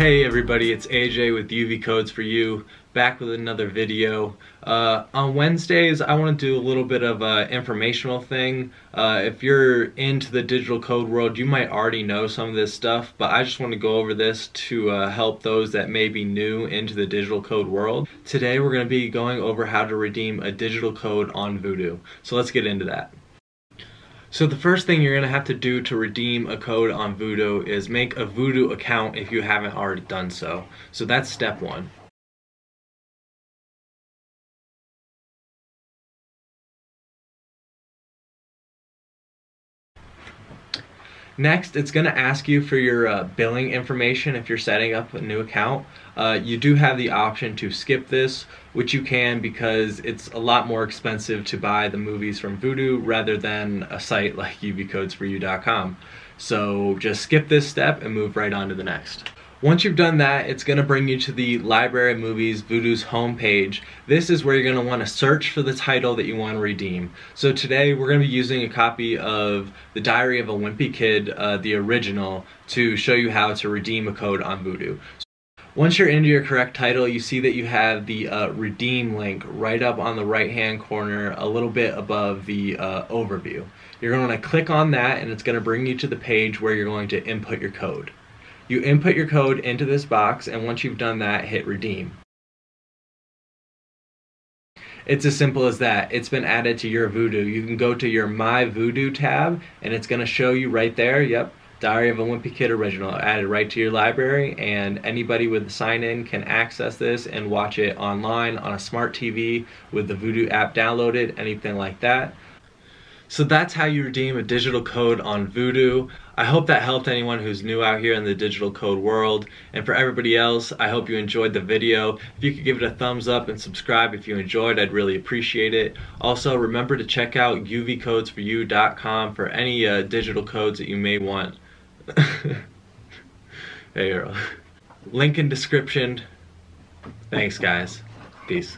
Hey everybody, it's AJ with UV Codes for You, back with another video. On Wednesdays, I want to do a little bit of an informational thing. If you're into the digital code world, you might already know some of this stuff, but I just want to go over this to help those that may be new into the digital code world. Today, we're going to be going over how to redeem a digital code on Vudu. So let's get into that. So the first thing you're going to have to do to redeem a code on Vudu is make a Vudu account if you haven't already done so. So that's step one. Next, it's going to ask you for your billing information if you're setting up a new account. You do have the option to skip this, which you can because it's a lot more expensive to buy the movies from Vudu rather than a site like uvcodes4u.com. So just skip this step and move right on to the next. Once you've done that, it's going to bring you to the Library of Movies, Vudu's homepage. This is where you're going to want to search for the title that you want to redeem. So today we're going to be using a copy of The Diary of a Wimpy Kid, the original, to show you how to redeem a code on Vudu. Once you're into your correct title, you see that you have the redeem link right up on the right hand corner a little bit above the overview. You're going to want to click on that and it's going to bring you to the page where you're going to input your code. You input your code into this box, and once you've done that, hit redeem. It's as simple as that. It's been added to your Vudu. You can go to your My Vudu tab, and it's going to show you right there, yep, Diary of a Wimpy Kid original, added right to your library, and anybody with the sign-in can access this and watch it online on a smart TV with the Vudu app downloaded, anything like that. So that's how you redeem a digital code on Vudu. I hope that helped anyone who's new out here in the digital code world. And for everybody else, I hope you enjoyed the video. If you could give it a thumbs up and subscribe if you enjoyed, I'd really appreciate it. Also, remember to check out uvcodes4u.com for any digital codes that you may want. Hey, Earl. Link in description. Thanks, guys. Peace.